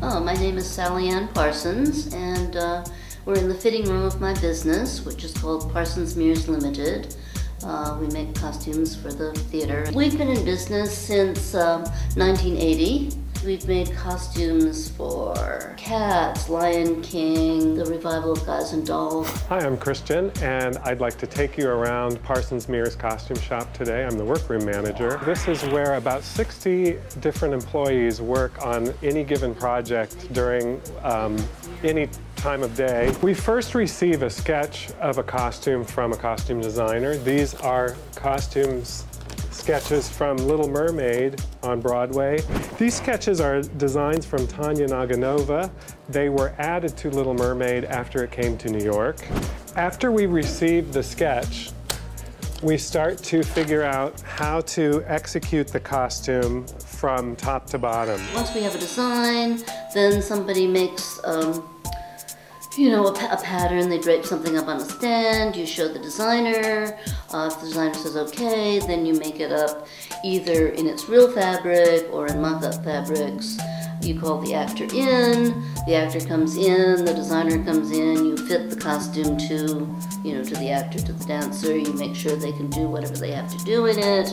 Hello, my name is Sally Ann Parsons, and we're in the fitting room of my business, which is called Parsons-Meares Limited. We make costumes for the theater. We've been in business since 1980. We've made costumes for Cats, Lion King, the revival of Guys and Dolls. Hi, I'm Christian, and I'd like to take you around Parsons-Meares Costume Shop today. I'm the workroom manager. This is where about 60 different employees work on any given project during any time of day. We first receive a sketch of a costume from a costume designer. These are costumes sketches from Little Mermaid on Broadway. These sketches are designs from Tanya Naganova. They were added to Little Mermaid after it came to New York. After we receive the sketch, we start to figure out how to execute the costume from top to bottom. Once we have a design, then somebody makes you know, a pattern. They drape something up on a stand, you show the designer. If the designer says okay, then you make it up either in its real fabric or in mock-up fabrics. You call the actor in, the actor comes in, the designer comes in, you fit the costume to, you know, to the actor, to the dancer. You make sure they can do whatever they have to do in it.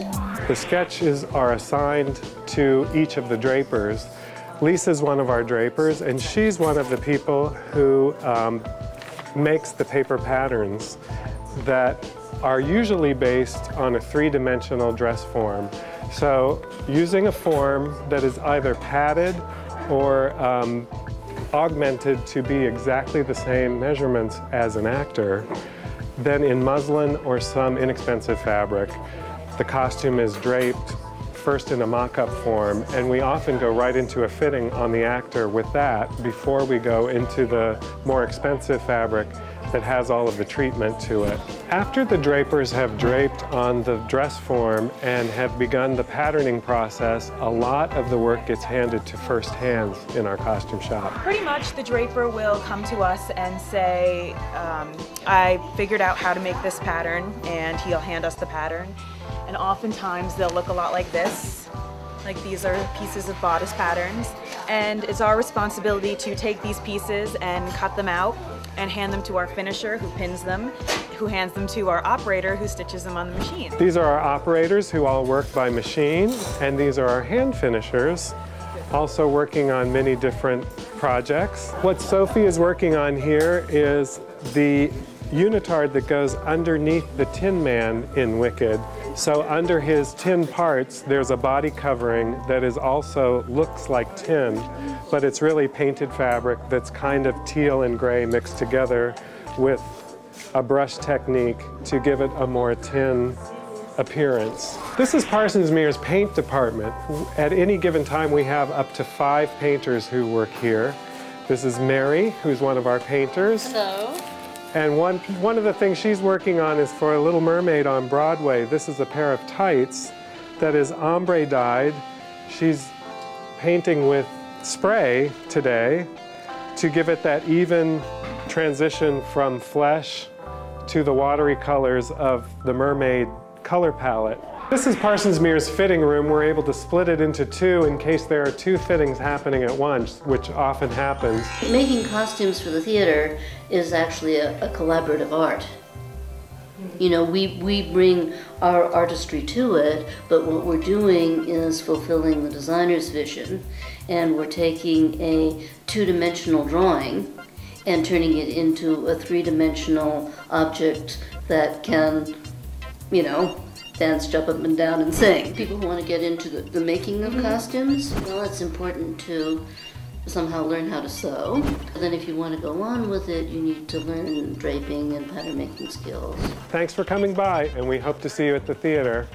The sketches are assigned to each of the drapers. Lisa's one of our drapers, and she's one of the people who makes the paper patterns that are usually based on a three-dimensional dress form. So using a form that is either padded or augmented to be exactly the same measurements as an actor, then in muslin or some inexpensive fabric, the costume is draped first in a mock-up form, and we often go right into a fitting on the actor with that before we go into the more expensive fabric that has all of the treatment to it. After the drapers have draped on the dress form and have begun the patterning process, a lot of the work gets handed to first hands in our costume shop. Pretty much the draper will come to us and say, I figured out how to make this pattern, and he'll hand us the pattern. And oftentimes they'll look a lot like this. Like, these are pieces of bodice patterns. And it's our responsibility to take these pieces and cut them out and hand them to our finisher, who pins them, who hands them to our operator, who stitches them on the machine. These are our operators, who all work by machine, and these are our hand finishers, also working on many different projects. What Sophie is working on here is the unitard that goes underneath the Tin Man in Wicked. So under his tin parts, there's a body covering that is also looks like tin, but it's really painted fabric that's kind of teal and gray mixed together with a brush technique to give it a more tin appearance. This is Parsons-Meares' paint department. At any given time, we have up to 5 painters who work here. This is Mary, who's one of our painters. Hello. And one of the things she's working on is for Little Mermaid on Broadway. This is a pair of tights that is ombre dyed. She's painting with spray today to give it that even transition from flesh to the watery colors of the mermaid color palette. This is Parsons-Meares' fitting room. We're able to split it into 2 in case there are 2 fittings happening at once, which often happens. Making costumes for the theater is actually a collaborative art. You know, we bring our artistry to it, but what we're doing is fulfilling the designer's vision, and we're taking a 2-dimensional drawing and turning it into a 3-dimensional object that can, you know, dance, jump up and down, and sing. People who want to get into the making of costumes, well, it's important to somehow learn how to sew. And then if you want to go on with it, you need to learn draping and pattern making skills. Thanks for coming by, and we hope to see you at the theater.